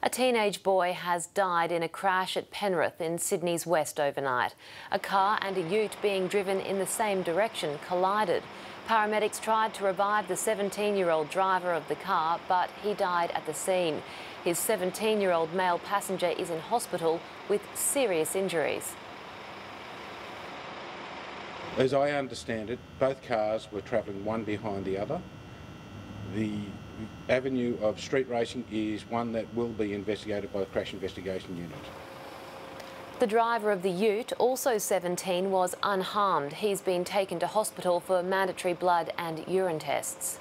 A teenage boy has died in a crash at Penrith in Sydney's west overnight. A car and a ute being driven in the same direction collided. Paramedics tried to revive the 17-year-old driver of the car, but he died at the scene. His 17-year-old male passenger is in hospital with serious injuries. As I understand it, both cars were travelling one behind the other. The avenue of street racing is one that will be investigated by the Crash Investigation Unit. The driver of the ute, also 17, was unharmed. He's been taken to hospital for mandatory blood and urine tests.